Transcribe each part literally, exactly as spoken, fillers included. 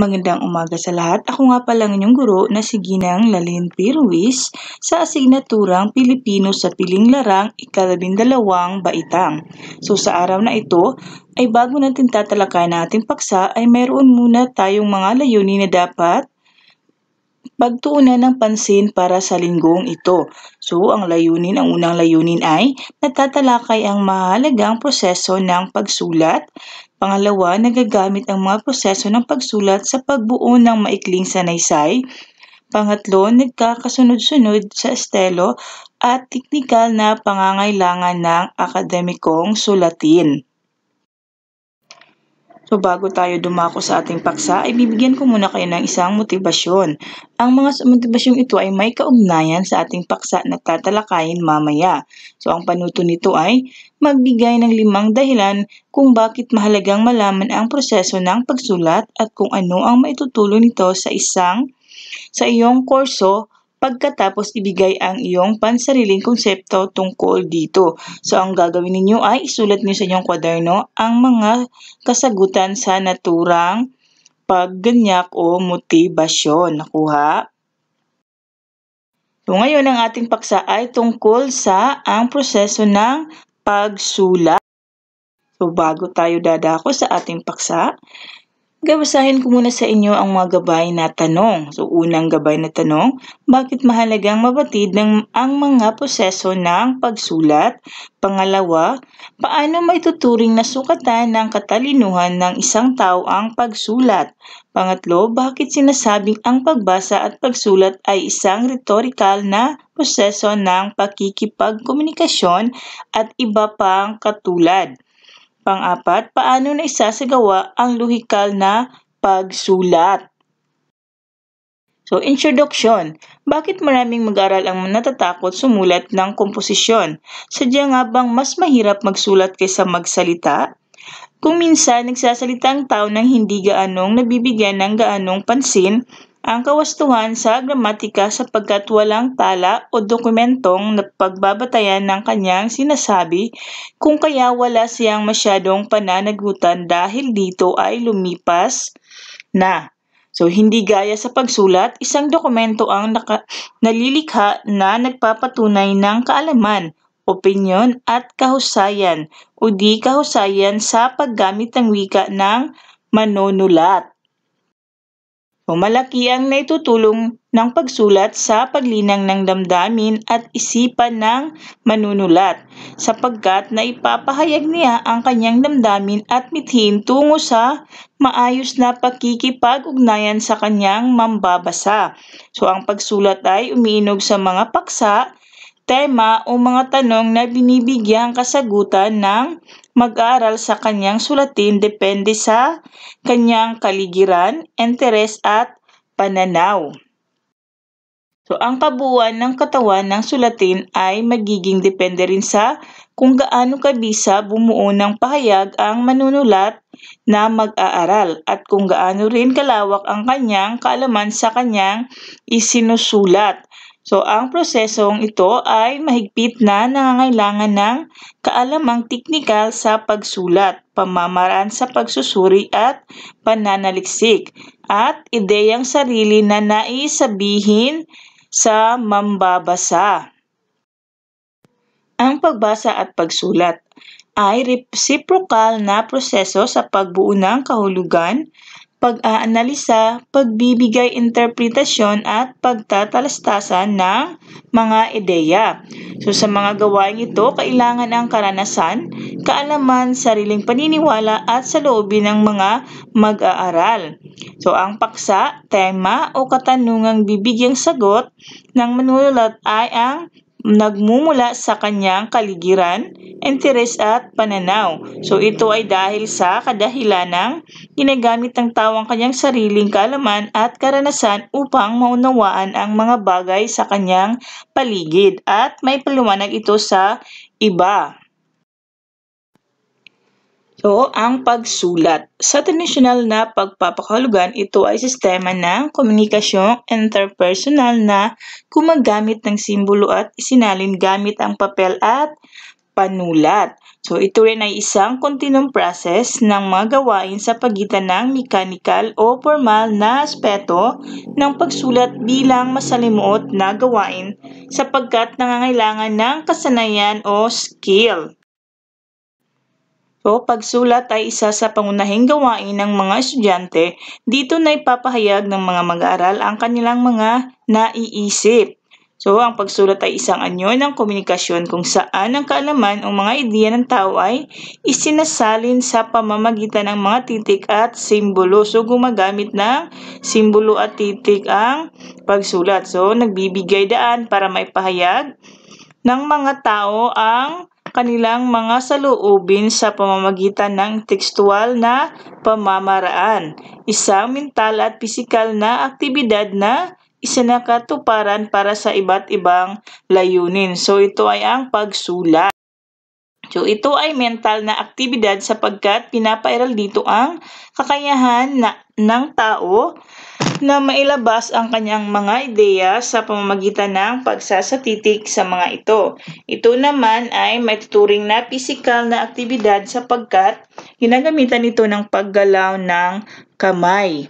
Magandang umaga sa lahat. Ako nga palang inyong guro na si Ginang Lalinpirwis sa asignaturang Pilipino sa Piling Larang Ikalabing Dalawang Baitang. So sa araw na ito ay bago natin tatalakay na ating paksa ay mayroon muna tayong mga layunin na dapat pagtuunan ng pansin para sa linggong ito. So, ang layunin, ang unang layunin ay natatalakay ang mahalagang proseso ng pagsulat. Pangalawa, nagagamit ang mga proseso ng pagsulat sa pagbuo ng maikling sanaysay. Pangatlo, nagkakasunod-sunod sa estilo at teknikal na pangangailangan ng akademikong sulatin. So bago tayo dumako sa ating paksa, ay bibigyan ko muna kayo ng isang motibasyon. Ang mga motibasyong ito ay may kaugnayan sa ating paksa na tatalakayin mamaya. So ang panuto nito ay magbigay ng limang dahilan kung bakit mahalagang malaman ang proseso ng pagsulat at kung ano ang maitutulong nito sa isang sa iyong kurso. Pagkatapos, ibigay ang iyong pansariling konsepto tungkol dito. So, ang gagawin ninyo ay isulat niyo sa inyong kwaderno ang mga kasagutan sa naturang pagganyak o motibasyon. Nakuha? So, ngayon ang ating paksa ay tungkol sa ang proseso ng pagsulat. So, bago tayo dadako sa ating paksa, gabasahin ko muna sa inyo ang mga gabay na tanong. So, unang gabay na tanong, bakit mahalagang mabatid ng, ang mga proseso ng pagsulat? Pangalawa, paano maituturing na sukatan ng katalinuhan ng isang tao ang pagsulat? Pangatlo, bakit sinasabing ang pagbasa at pagsulat ay isang rhetorical na proseso ng pakikipagkomunikasyon at iba pang katulad? Pang-apat, paano na isasagawa ang lohikal na pagsulat? So, introduction. Bakit maraming mag-aral ang natatakot sumulat ng komposisyon? Sadya nga bang mas mahirap magsulat kaysa magsalita? Kung minsan, nagsasalita ang tao ng hindi gaanong nabibigyan ng gaanong pansin ang kawastuhan sa gramatika sapagkat walang tala o dokumentong napagbabatayan ng kanyang sinasabi, kung kaya wala siyang masyadong pananagutan dahil dito ay lumipas na. So, hindi gaya sa pagsulat, isang dokumento ang naka nalilikha na nagpapatunay ng kaalaman, opinyon at kahusayan o di kahusayan sa paggamit ng wika ng manunulat. So, malaki ang naitutulong ng pagsulat sa paglinang ng damdamin at isipan ng manunulat sapagkat naipapahayag niya ang kanyang damdamin at mithin tungo sa maayos na pakikipag-ugnayan sa kanyang mambabasa. So ang pagsulat ay umiinog sa mga paksa, tema o mga tanong na binibigyang kasagutan ng mag-aaral sa kanyang sulatin depende sa kanyang kaligiran, interes at pananaw. So, ang kabuuan ng katawan ng sulatin ay magiging depende rin sa kung gaano kabisa bumuo ng pahayag ang manunulat na mag-aaral at kung gaano rin kalawak ang kanyang kaalaman sa kanyang isinusulat. So, ang prosesong ito ay mahigpit na nangangailangan ng kaalamang teknikal sa pagsulat, pamamaraan sa pagsusuri at pananaliksik, at ideyang sarili na naisabihin sa mambabasa. Ang pagbasa at pagsulat ay reciprocal na proseso sa pagbuo ng kahulugan, pag-aanalisa, pagbibigay interpretasyon at pagtatalastasan ng mga ideya. So sa mga gawain ito, kailangan ang karanasan, kaalaman, sariling paniniwala at saloobin ng mga mag-aaral. So ang paksa, tema o katanungang bibigyang sagot ng manunulat ay ang nagmumula sa kanyang kaligiran, interes at pananaw. So ito ay dahil sa kadahilanang ginagamit ng tao ang kanyang sariling kaalaman at karanasan upang maunawaan ang mga bagay sa kanyang paligid at may paliwanag ito sa iba. So, ang pagsulat. Sa tradisyonal na pagpapakahulugan, ito ay sistema ng komunikasyong interpersonal na gumagamit ng simbolo at isinalin gamit ang papel at panulat. So, ito rin ay isang kontinong process ng mga gawain sa pagitan ng mechanical o formal na aspeto ng pagsulat bilang masalimuot na gawain sapagkat nangangailangan ng kasanayan o skill. So, pagsulat ay isa sa pangunahing gawain ng mga estudyante. Dito na ipapahayag ng mga mag-aaral ang kanilang mga naiisip. So, ang pagsulat ay isang anyo ng komunikasyon kung saan ang kaalaman o mga ideya ng tao ay isinasalin sa pamamagitan ng mga titik at simbolo. So, gumagamit ng simbolo at titik ang pagsulat. So, nagbibigay daan para maipahayag ng mga tao ang kanilang mga saloobin sa pamamagitan ng tekstual na pamamaraan. Isang mental at pisikal na aktibidad na isinakatuparan para sa iba't ibang layunin. So, ito ay ang pagsulat. So, ito ay mental na aktibidad sapagkat pinapairal dito ang kakayahan na, ng tao na mailabas ang kanyang mga ideya sa pamamagitan ng pagsasatitik sa mga ito. Ito naman ay maituturing na pisikal na aktibidad sapagkat ginagamitan ito ng paggalaw ng kamay.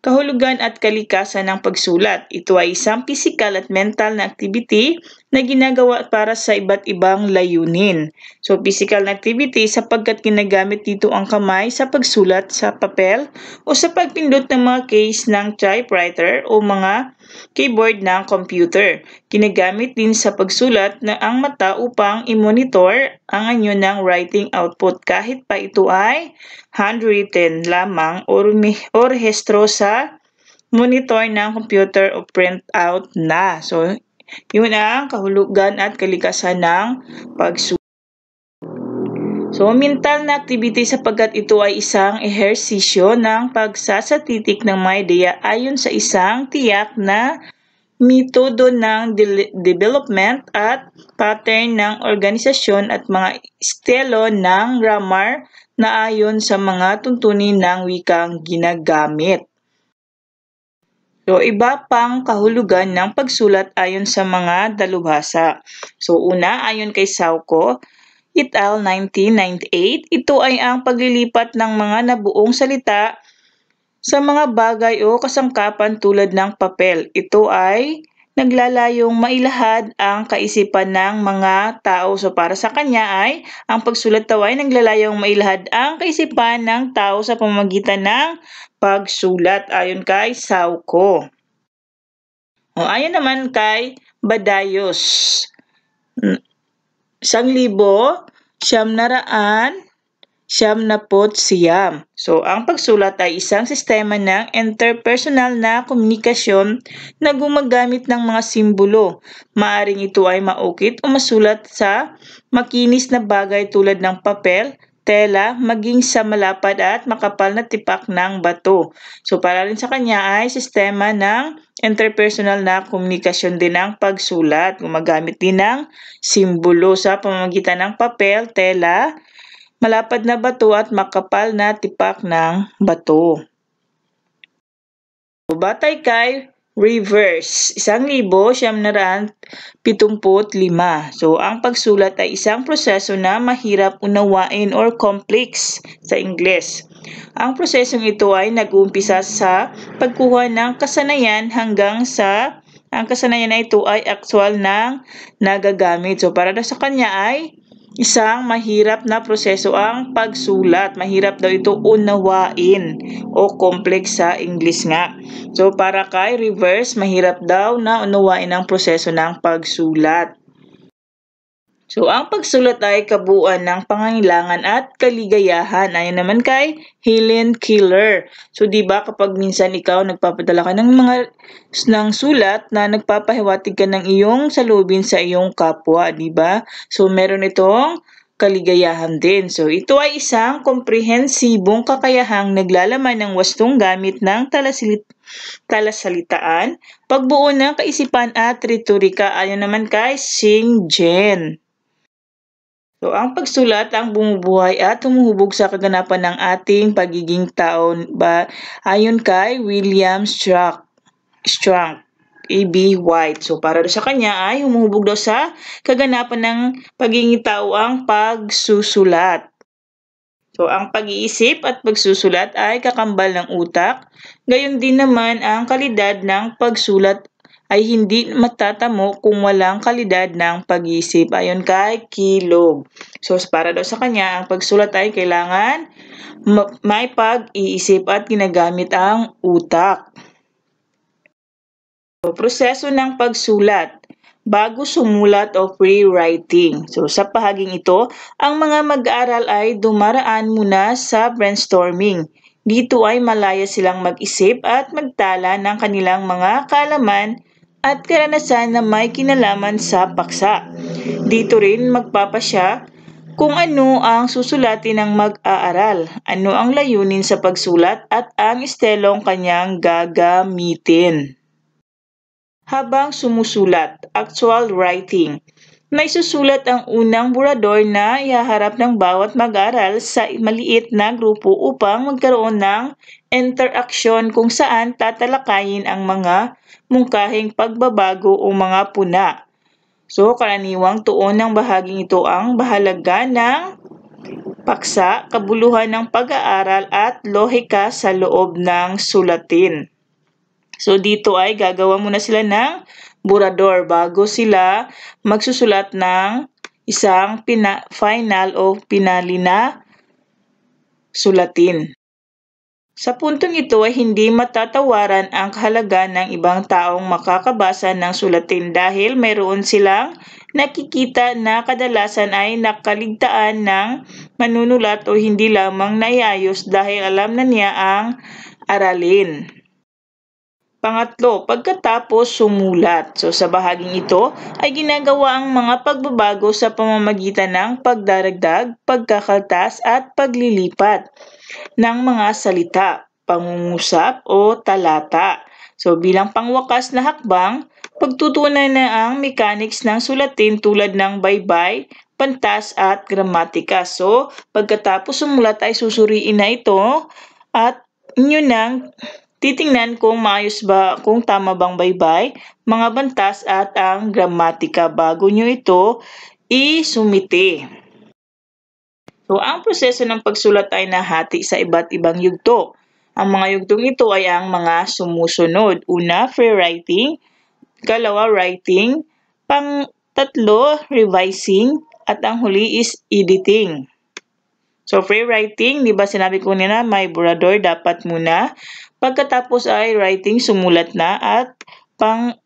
Kahulugan at kalikasan ng pagsulat. Ito ay isang pisikal at mental na activity na ginagawa para sa iba't ibang layunin. So, pisikal na activity sapagkat ginagamit dito ang kamay sa pagsulat sa papel o sa pagpindot ng mga keys ng typewriter o mga keyboard ng computer. Ginagamit din sa pagsulat na ang mata upang i-monitor ang anyo ng writing output kahit pa ito ay handwritten lamang o rehistro sa monitor ng computer o print out na. So, yun ang kahulugan at kalikasan ng pagsulat. So, mental na activity sapagkat ito ay isang ehersisyo ng pagsasatitik ng mga ideya ayon sa isang tiyak na metodo ng de development at pattern ng organisasyon at mga estilo ng grammar na ayon sa mga tuntunin ng wikang ginagamit. So, iba pang kahulugan ng pagsulat ayon sa mga dalubhasa. So, una, ayon kay Sauco et al. nineteen ninety-eight, ito ay ang paglilipat ng mga nabuong salita sa mga bagay o kasangkapan tulad ng papel. Ito ay naglalayong mailahad ang kaisipan ng mga tao. So, para sa kanya ay, ang pagsulat daw ay naglalayong mailahad ang kaisipan ng tao sa pamamagitan ng pagsulat ayon kay Sauco. O, ayon naman kay Badayos, Sang libo, siyam na raan, siyam na pot siyam. So, ang pagsulat ay isang sistema ng interpersonal na komunikasyon na gumagamit ng mga simbolo. Maaring ito ay maukit o masulat sa makinis na bagay tulad ng papel, tela, maging sa malapad at makapal na tipak ng bato. So, para rin sa kanya ay sistema ng interpersonal na komunikasyon din ang pagsulat. Gumagamit din ng simbolo sa pamamagitan ng papel, tela, malapad na bato at makapal na tipak ng bato. So, batay kay Reverse, isang libo, siyam na raan, pitumput lima. So, ang pagsulat ay isang proseso na mahirap unawain or complex sa Ingles. Ang prosesong ito ay nag-uumpisa sa pagkuha ng kasanayan hanggang sa ang kasanayan na ito ay actual ng nagagamit. So, para sa kanya ay isang mahirap na proseso ang pagsulat. Mahirap daw ito unawain o complex sa English nga. So, para kay Reverse, mahirap daw na unawain ang proseso ng pagsulat. So, ang pagsulat ay kabuuan ng pangangailangan at kaligayahan. Ayon naman kay Helen Keller. So, diba kapag minsan ikaw nagpapadala ka ng mga ng sulat na nagpapahiwatig ka ng iyong salubin sa iyong kapwa, diba? So, meron itong kaligayahan din. So, ito ay isang komprehensibong kakayahang naglalaman ng wastong gamit ng talasalit talasalitaan, pagbuo ng kaisipan at retorika. Ayon naman kay Sing Jin. So, ang pagsulat ang bumubuhay at humuhubog sa kaganapan ng ating pagiging tao ba ayon kay William Strunk E B. White. So, para sa kanya ay humuhubog daw sa kaganapan ng pagingitaw ang pagsusulat. So, ang pag-iisip at pagsusulat ay kakambal ng utak. Gayon din naman ang kalidad ng pagsulat ay hindi matatamo kung walang kalidad ng pag-iisip. Ayon kay Kilog. So, para daw sa kanya, ang pagsulat ay kailangan may pag-iisip at ginagamit ang utak. So, proseso ng pagsulat bago sumulat o pre-writing. So, sa pahaging ito, ang mga mag-aaral ay dumaraan muna sa brainstorming. Dito ay malaya silang mag-isip at magtala ng kanilang mga kaalaman at karanasan na may kinalaman sa paksa. Dito rin magpapasya kung ano ang susulatin ng mag-aaral, ano ang layunin sa pagsulat at ang estelong kanyang gagamitin. Habang sumusulat, actual writing. May susulat ang unang burador na ihaharap ng bawat mag-aral sa maliit na grupo upang magkaroon ng interaksyon kung saan tatalakayin ang mga mungkahing pagbabago o mga puna. So, karaniwang tuon ng bahaging ito ang bahalaga ng paksa, kabuluhan ng pag-aaral at lohika sa loob ng sulatin. So, dito ay gagawa muna sila ng burador bago sila magsusulat ng isang pina final o pinali na sulatin. Sa puntong ito ay hindi matatawaran ang kahalaga ng ibang taong makakabasa ng sulatin dahil mayroon silang nakikita na kadalasan ay nakaligtaan ng manunulat o hindi lamang naiayos dahil alam na niya ang aralin. Pangatlo, pagkatapos sumulat. So, sa bahaging ito ay ginagawa ang mga pagbabago sa pamamagitan ng pagdaragdag, pagkakaltas at paglilipat ng mga salita, pangungusap o talata. So, bilang pangwakas na hakbang, pagtutunan na ang mechanics ng sulatin tulad ng baybay, pantas at gramatika. So, pagkatapos sumulat ay susuriin na ito at inyo nang titingnan kung maayos ba, kung tama bang baybay, mga bantas at ang gramatika bago nyo ito isumite. So, ang proseso ng pagsulat ay nahati sa iba't ibang yugto. Ang mga yugtong ito ay ang mga sumusunod. Una, pre-writing. Kalawa, writing. Pang-tatlo, revising. At ang huli is editing. So, pre-writing, di ba sinabi ko nila may burador, dapat muna. Pagkatapos ay writing, sumulat na, at pang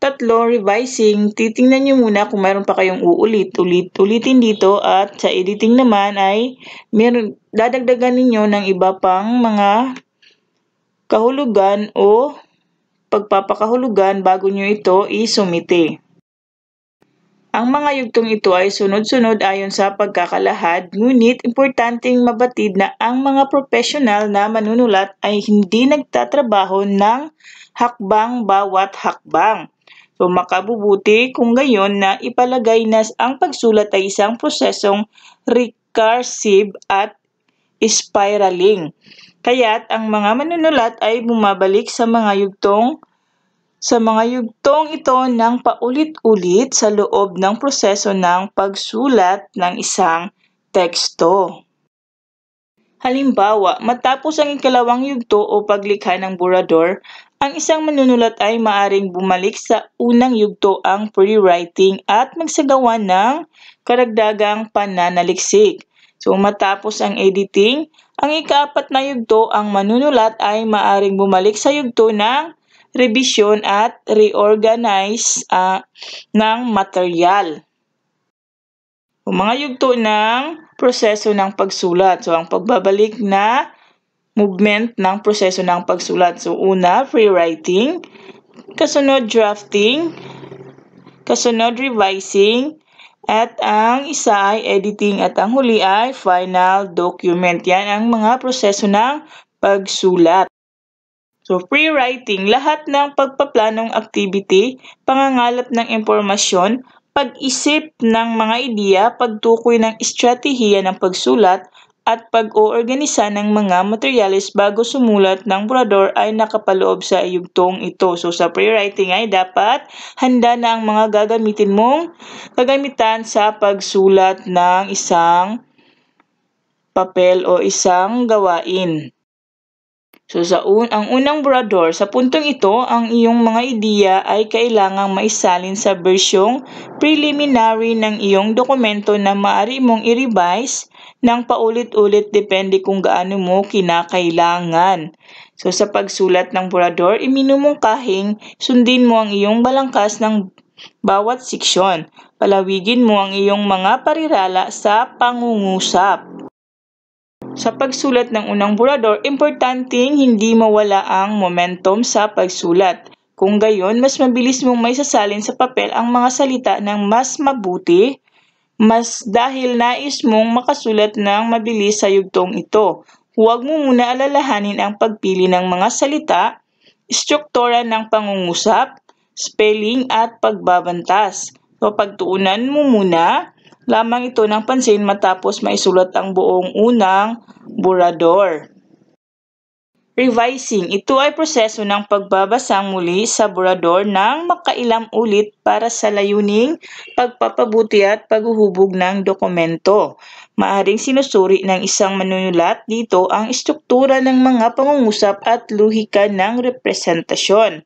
tatlo, revising, titingnan nyo muna kung mayroon pa kayong uulit-ulit-ulitin dito, at sa editing naman ay meron, dadagdagan ninyo ng iba pang mga kahulugan o pagpapakahulugan bago nyo ito isumite. Ang mga yugtong ito ay sunod-sunod ayon sa pagkakalahad, ngunit importanteng mabatid na ang mga profesional na manunulat ay hindi nagtatrabaho ng hakbang bawat hakbang. So, makabubuti kung gayon na ipalagay na ang pagsulat ay isang prosesong recursive at spiraling. Kaya't ang mga manunulat ay bumabalik sa mga yugtong sa mga yugtong ito ng paulit-ulit sa loob ng proseso ng pagsulat ng isang teksto. Halimbawa, matapos ang ikalawang yugto o paglikha ng burador, ang isang manunulat ay maaring bumalik sa unang yugto, ang pre-writing, at magsagawa ng karagdagang pananaliksik. So, matapos ang editing, ang ikaapat na yugto, ang manunulat ay maaring bumalik sa yugto ng revision at reorganize uh, ng material. Mga yugto ng proseso ng pagsulat. So, ang pagbabalik na movement ng proseso ng pagsulat. So, una, pre-writing, kasunod drafting, kasunod revising, at ang isa ay editing, at ang huli ay final document. Yan ang mga proseso ng pagsulat. So, pre-writing, lahat ng pagpaplanong activity, pangangalap ng impormasyon, pag-isip ng mga ideya, pagtukoy ng estratehiya ng pagsulat, at pag-oorganisa ng mga materyales bago sumulat ng burador ay nakapaloob sa yugtong ito. So sa pre-writing ay dapat handa na ang mga gagamitin mong gagamitan sa pagsulat ng isang papel o isang gawain. So sa un ang unang burador, sa puntong ito, ang iyong mga ideya ay kailangang maisalin sa bersyong preliminary ng iyong dokumento na maaari mong i-revise nang paulit-ulit depende kung gaano mo kinakailangan. So sa pagsulat ng burador, iminumungkahing sundin mo ang iyong balangkas ng bawat seksyon. Palawigin mo ang iyong mga parirala sa pangungusap. Sa pagsulat ng unang burador, importanteng hindi mawala ang momentum sa pagsulat. Kung gayon, mas mabilis mong maisasalin sa papel ang mga salita ng mas mabuti, mas dahil nais mong makasulat ng mabilis sa yugtong ito. Huwag mo muna alalahanin ang pagpili ng mga salita, struktura ng pangungusap, spelling at pagbabantas. So pagtuunan mo muna lamang ito ng pansin matapos maisulat ang buong unang burador. Revising. Ito ay proseso ng pagbabasang muli sa burador ng makailang ulit para sa layuning pagpapabuti at paghuhubog ng dokumento. Maaring sinusuri ng isang manunulat dito ang istruktura ng mga pangungusap at luhika ng representasyon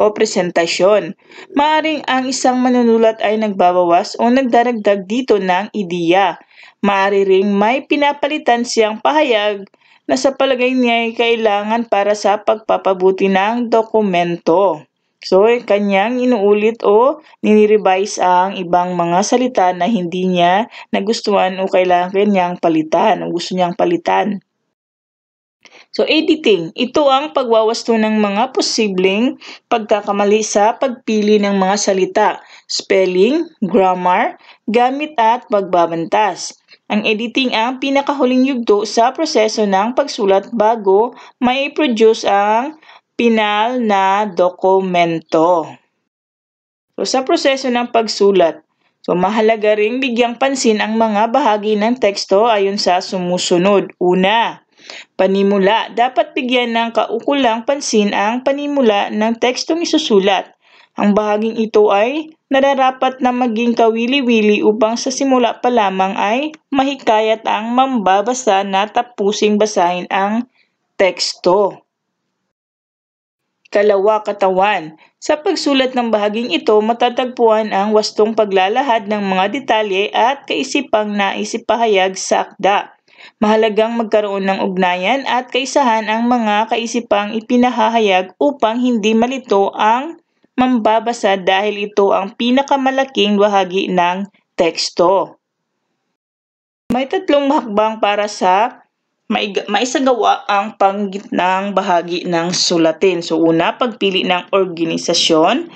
o presentasyon. Maaring ang isang manunulat ay nagbabawas o nagdaragdag dito ng ideya. Maaring ring may pinapalitan siyang pahayag na sa palagay niya ay kailangan para sa pagpapabuti ng dokumento. So, kanyang inuulit o nirevise ang ibang mga salita na hindi niya nagustuhan o kailangan niyang palitan o gusto niyang palitan. So, editing. Ito ang pagwawasto ng mga posibleng pagkakamali sa pagpili ng mga salita, spelling, grammar, gamit at pagbabantas. Ang editing ang pinakahuling yugto sa proseso ng pagsulat bago mai-produce ang final na dokumento. So, sa proseso ng pagsulat, so, mahalaga ring bigyang pansin ang mga bahagi ng teksto ayon sa sumusunod. Una, panimula. Dapat bigyan ng kaukulang pansin ang panimula ng tekstong isusulat. Ang bahaging ito ay nararapat na maging kawili-wili upang sa simula pa lamang ay mahikayat ang mambabasa na tapusing basahin ang teksto. Kalawa, katawan. Sa pagsulat ng bahaging ito, matatagpuan ang wastong paglalahad ng mga detalye at kaisipang naisipahayag sa akda. Mahalagang magkaroon ng ugnayan at kaisahan ang mga kaisipang ipinahahayag upang hindi malito ang mambabasa dahil ito ang pinakamalaking bahagi ng teksto. May tatlong hakbang para sa maisagawa ang panggitnang bahagi ng sulatin. So una, pagpili ng organisasyon.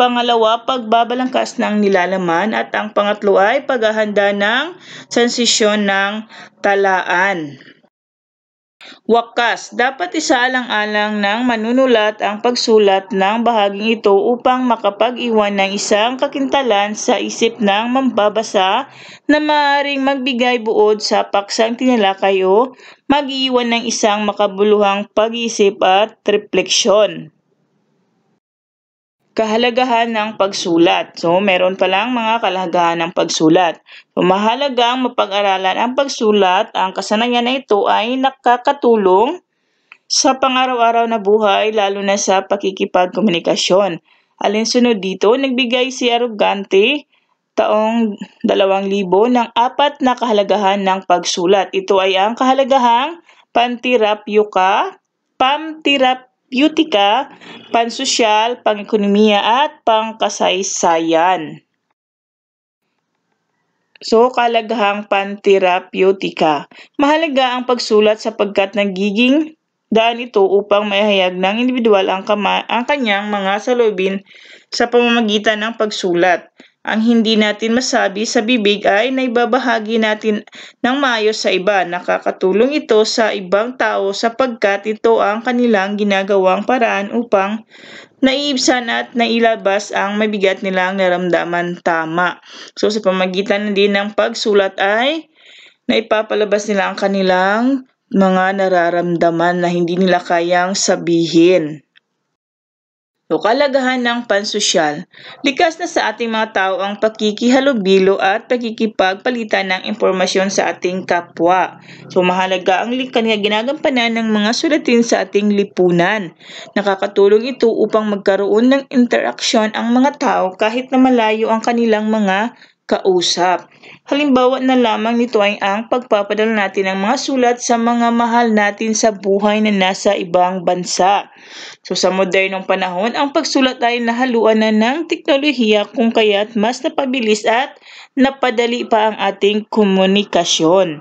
Pangalawa, pagbabalangkas ng nilalaman. At ang pangatlo ay paghahanda ng transisyon ng talaan. Wakas. Dapat isaalang-alang ng manunulat ang pagsulat ng bahaging ito upang makapag-iwan ng isang kakintalan sa isip ng mambabasa na maaaring magbigay buod sa paksang tinalakay o mag-iwan ng isang makabuluhang pag-iisip at refleksyon. Kahalagahan ng pagsulat. So, meron palang mga kahalagahan ng pagsulat. So, mahalagang mapag-aralan ang pagsulat. Ang kasanayan na ito ay nakakatulong sa pangaraw-araw na buhay, lalo na sa pakikipagkomunikasyon. Alinsunod dito, nagbigay si Arogante taong dalawang libo ng apat na kahalagahan ng pagsulat. Ito ay ang kahalagahang pantirapyuka, pamtirapyuka, Pamtiyutika, pansosyal, pangekonomiya at pangkasaysayan. So, kahalagahang pantirapyutika. Mahalaga ang pagsulat sapagkat nagiging daan ito upang maihayag ng individual ang, ang kanyang mga saloobin sa pamamagitan ng pagsulat. Ang hindi natin masabi sa bibig ay naibabahagi natin ng maayos sa iba. Nakakatulong ito sa ibang tao sapagkat ito ang kanilang ginagawang paraan upang naiibsan at nailabas ang mabigat nilang naramdaman. Tama. So sa pamagitan din ng pagsulat ay na ipapalabas nila ang kanilang mga nararamdaman na hindi nila kayang sabihin. So, kalagahan ng pansosyal. Likas na sa ating mga tao ang pakikihalubilo at pakikipagpalitan ng impormasyon sa ating kapwa. So, mahalaga ang likas na ginagampanan ng mga sulatin sa ating lipunan. Nakakatulong ito upang magkaroon ng interaksyon ang mga tao kahit na malayo ang kanilang mga kausap. Halimbawa na lamang nito ay ang pagpapadala natin ng mga sulat sa mga mahal natin sa buhay na nasa ibang bansa. So sa modernong panahon, ang pagsulat ay nahaluan na ng teknolohiya kung kaya't mas napabilis at napadali pa ang ating komunikasyon.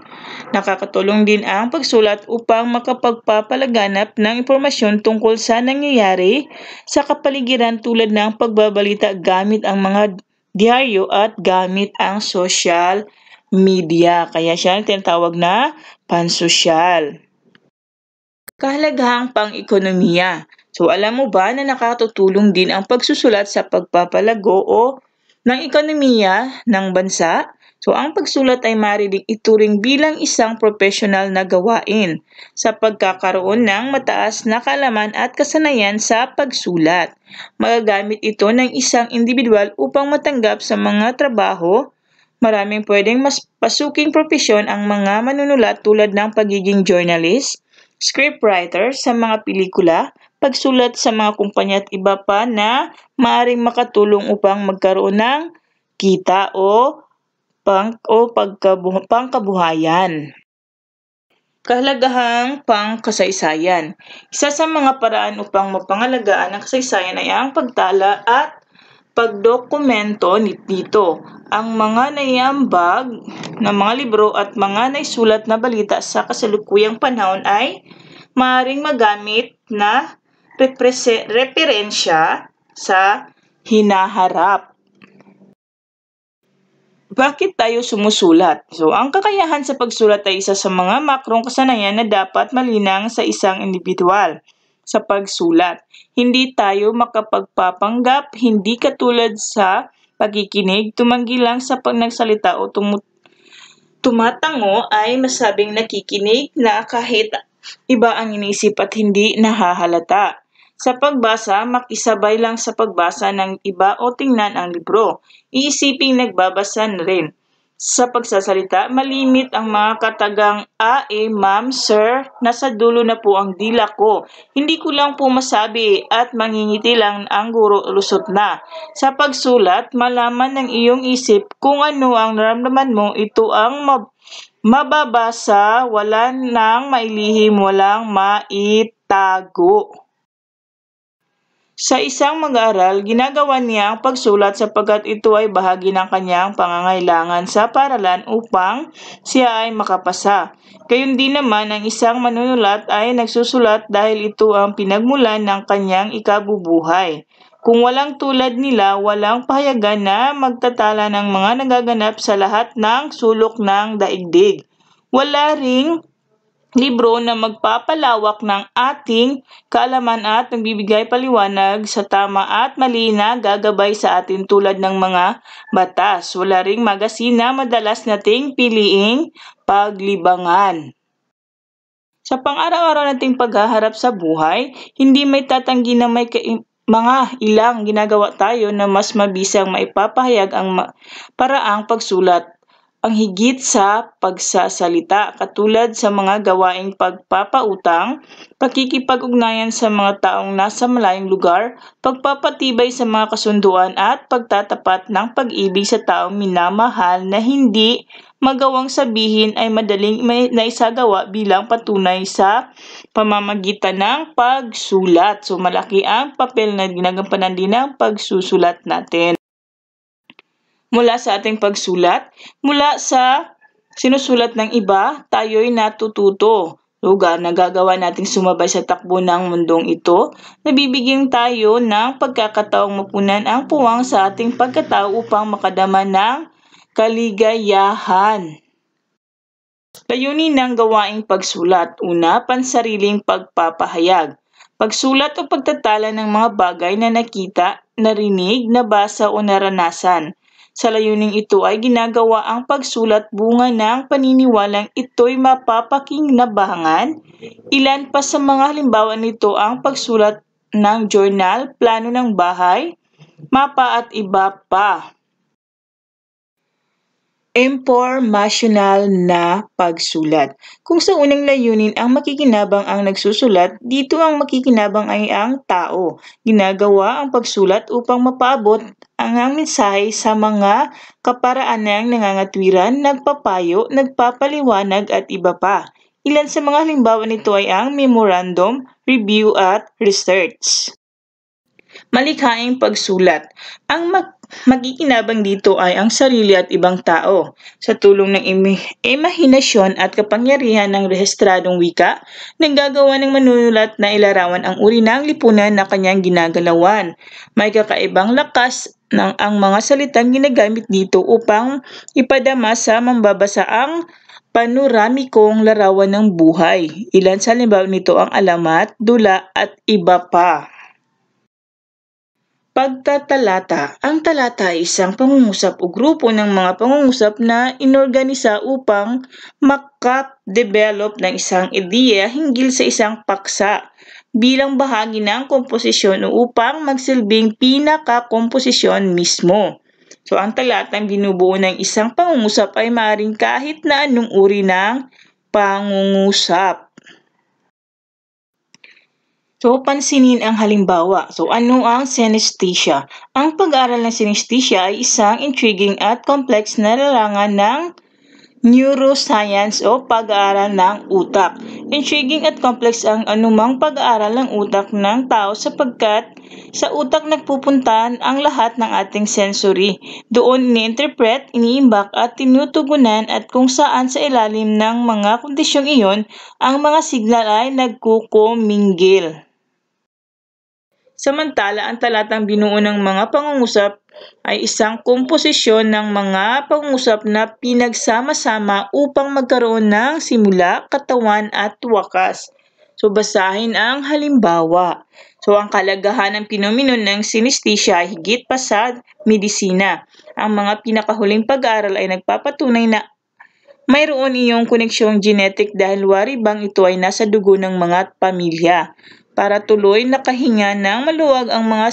Nakakatulong din ang pagsulat upang makapagpapalaganap ng impormasyon tungkol sa nangyayari sa kapaligiran tulad ng pagbabalita gamit ang mga diaryo at gamit ang social media. Kaya siya tinatawag na pansosyal. Kahalagahang pang-ekonomiya. So alam mo ba na nakatutulong din ang pagsusulat sa pagpapalago o ng ekonomiya ng bansa? So ang pagsulat ay maaaring ituring bilang isang profesional na gawain sa pagkakaroon ng mataas na kaalaman at kasanayan sa pagsulat. Magagamit ito ng isang individual upang matanggap sa mga trabaho. Maraming pwedeng mas pasuking profesyon ang mga manunulat tulad ng pagiging journalist, scriptwriter sa mga pelikula, pagsulat sa mga kumpanya at iba pa na maaaring makatulong upang magkaroon ng kita o pang o pagkabuh pangkabuhayan. Kahalagahang pangkasaysayan. Isa sa mga paraan upang mapangalagaan ang kasaysayan ay ang pagtala at pagdokumento nito. Ang mga naiambag na mga libro at mga naisulat na balita sa kasalukuyang panahon ay maaaring magamit na referensya sa hinaharap. Bakit tayo sumusulat? So, ang kakayahan sa pagsulat ay isa sa mga makrong kasanayan na dapat malinang sa isang individual. Sa pagsulat, hindi tayo makapagpapanggap, hindi katulad sa pagkikinig, tumanggi lang sa pag nagsalita o tumu tumatango ay masabing nakikinig na kahit iba ang iniisip at hindi nahahalata. Sa pagbasa, makisabay lang sa pagbasa ng iba o tingnan ang libro. Iisiping nagbabasa na rin. Sa pagsasalita, malimit ang mga katagang A, eh, ma'am, sir, nasa dulo na po ang dila ko. Hindi ko lang po masabi at mangingiti lang ang guro lusot na. Sa pagsulat, malaman ng iyong isip kung ano ang naramdaman mo, ito ang mab mababasa, wala nang mailihim, walang maitago. Sa isang mag-aaral, ginagawa niya ang pagsulat sapagkat ito ay bahagi ng kanyang pangangailangan sa paralan upang siya ay makapasa. Gayundin naman, ang isang manunulat ay nagsusulat dahil ito ang pinagmulan ng kanyang ikabubuhay. Kung walang tulad nila, walang pahayagan na magtatala ng mga nagaganap sa lahat ng sulok ng daigdig. Wala ring libro na magpapalawak ng ating kaalaman at nagbibigay paliwanag sa tama at mali na gagabay sa atin tulad ng mga batas. Wala ring magasin na madalas nating piliing paglibangan. Sa pang-araw-araw nating paghaharap sa buhay, hindi may tatanggi na may mga ilang ginagawa tayo na mas mabisang maipapahayag ang ma paraang pagsulat. Ang higit sa pagsasalita katulad sa mga gawaing pagpapautang, pakikipag-ugnayan sa mga taong nasa malayong lugar, pagpapatibay sa mga kasunduan at pagtatapat ng pag-ibig sa taong minamahal na hindi magawang sabihin ay madaling naisagawa bilang patunay sa pamamagitan ng pagsulat. So malaki ang papel na ginagampanan din ng pagsusulat natin. Mula sa ating pagsulat, mula sa sinusulat ng iba, tayo'y natututo. Lugar na gagawa nating sumabay sa takbo ng mundong ito, nabibigyan tayo ng pagkakataong mapunan ang puwang sa ating pagkatao upang makadama ng kaligayahan. Layunin ng gawaing pagsulat. Una, pansariling pagpapahayag. Pagsulat o pagtatala ng mga bagay na nakita, narinig, nabasa o naranasan. Sa layuning ito ay ginagawa ang pagsulat bunga ng paniniwalang ito'y mapapakinabangan. Ilan pa sa mga halimbawa nito ang pagsulat ng journal, plano ng bahay, mapa at iba pa. Informational na pagsulat. Kung sa unang layunin ang makikinabang ang nagsusulat, dito ang makikinabang ay ang tao. Ginagawa ang pagsulat upang mapaabot ang mensahe sa mga kaparaan ng nangangatwiran, nagpapayo, nagpapaliwanag at iba pa. Ilan sa mga halimbawa nito ay ang memorandum, review at research. Malikhaing pagsulat. Ang mag Magikinabang dito ay ang sarili at ibang tao. Sa tulong ng im- imahinasyon at kapangyarihan ng rehistradong wika, nanggagawa ng manunulat na ilarawan ang uri ng lipunan na kanyang ginagalawan. May kakaibang lakas ng ang mga salitang ginagamit dito upang ipadama sa mambabasa ang panoramikong larawan ng buhay. Ilan sa halimbawa nito ang alamat, dula at iba pa. Pagtatalata. Ang talata ay isang pangungusap o grupo ng mga pangungusap na inorganisa upang makap-develop ng isang ideya hinggil sa isang paksa bilang bahagi ng komposisyon o upang magsilbing pinaka-komposisyon mismo. So, ang talatang binubuo ng isang pangungusap ay maaaring kahit na anong uri ng pangungusap. So, pansinin ang halimbawa. So, ano ang synesthesia? Ang pag-aaral ng synesthesia ay isang intriguing at complex na larangan ng neuroscience o pag-aaral ng utak. Intriguing at complex ang anumang pag-aaral ng utak ng tao sapagkat sa utak nagpupuntahan ang lahat ng ating sensory. Doon ini-interpret, iniimbak at tinutugunan at kung saan sa ilalim ng mga kondisyong iyon, ang mga signal ay nagkukuminggil. Samantala, ang talatang binuo ng mga pangungusap ay isang komposisyon ng mga pangungusap na pinagsama-sama upang magkaroon ng simula, katawan at wakas. So, basahin ang halimbawa. So, ang kalagahan ng phenomenon ng synesthesia ay higit pa sa medisina. Ang mga pinakahuling pag-aaral ay nagpapatunay na mayroon iyong koneksyong genetic dahil waribang ito ay nasa dugo ng mga pamilya. Para tuloy nakahinga ng maluwag ang mga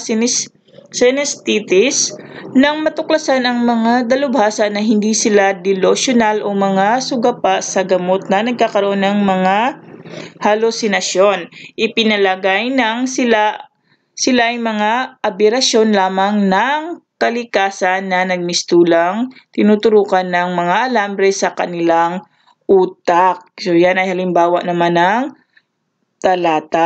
synesthetes nang matuklasan ang mga dalubhasa na hindi sila delusional o mga sugapa sa gamot na nagkakaroon ng mga halusinasyon. Ipinalagay ng sila, sila ay mga aberrasyon lamang ng kalikasan na nagmistulang tinuturukan ng mga alambre sa kanilang utak. So yan ay halimbawa naman ng talata.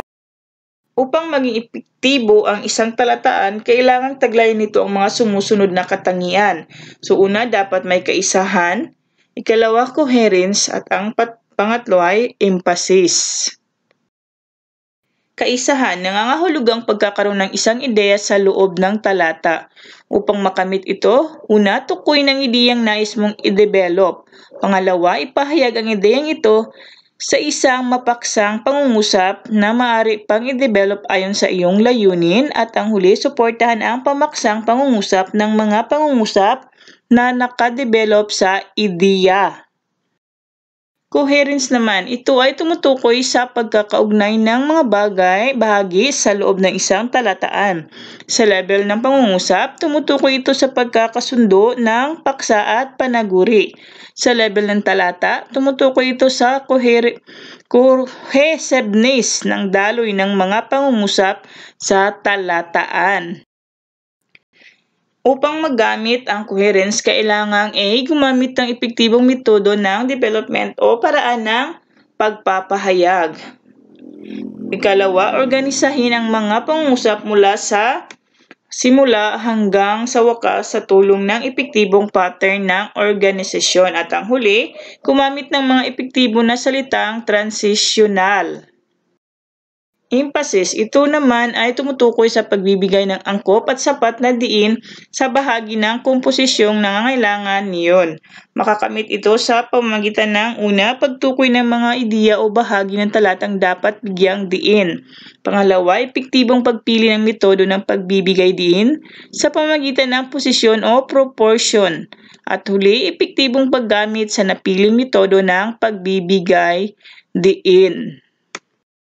Upang maging epektibo ang isang talataan, kailangang taglayin nito ang mga sumusunod na katangian. So una, dapat may kaisahan, ikalawa, coherence, at ang pangatlo ay emphasis. Kaisahan, nangangahulugang pagkakaroon ng isang ideya sa loob ng talata. Upang makamit ito, una, tukoy ng ideyang nais mong i-develop. Pangalawa, ipahayag ang ideyang ito sa isang mapaksang pangungusap na maaari pang i-develop ayon sa iyong layunin. At ang huli, suportahan ang pamaksang pangungusap ng mga pangungusap na nakadevelop sa ideya. Coherence naman, ito ay tumutukoy sa pagkakaugnay ng mga bagay bahagi sa loob ng isang talataan. Sa level ng pangungusap, tumutukoy ito sa pagkakasundo ng paksa at panaguri. Sa level ng talata, tumutukoy ito sa cohesiveness ng daloy ng mga pangungusap sa talataan. Upang magamit ang coherence, kailangang A. gumamit ng epektibong metodo ng development o paraan ng pagpapahayag. Ikalawa, organisahin ang mga pangungusap mula sa simula hanggang sa wakas sa tulong ng epektibong pattern ng organisasyon. At ang huli, gumamit ng mga epektibo na salitang transitional. Emphasis, ito naman ay tumutukoy sa pagbibigay ng angkop at sapat na diin sa bahagi ng komposisyong nangangailangan niyon. Makakamit ito sa pamamagitan ng una, pagtukoy ng mga ideya o bahagi ng talatang dapat bigyang diin. Pangalawa, epektibong pagpili ng metodo ng pagbibigay diin sa pamamagitan ng posisyon o proportion. At huli, epektibong paggamit sa napiling metodo ng pagbibigay diin.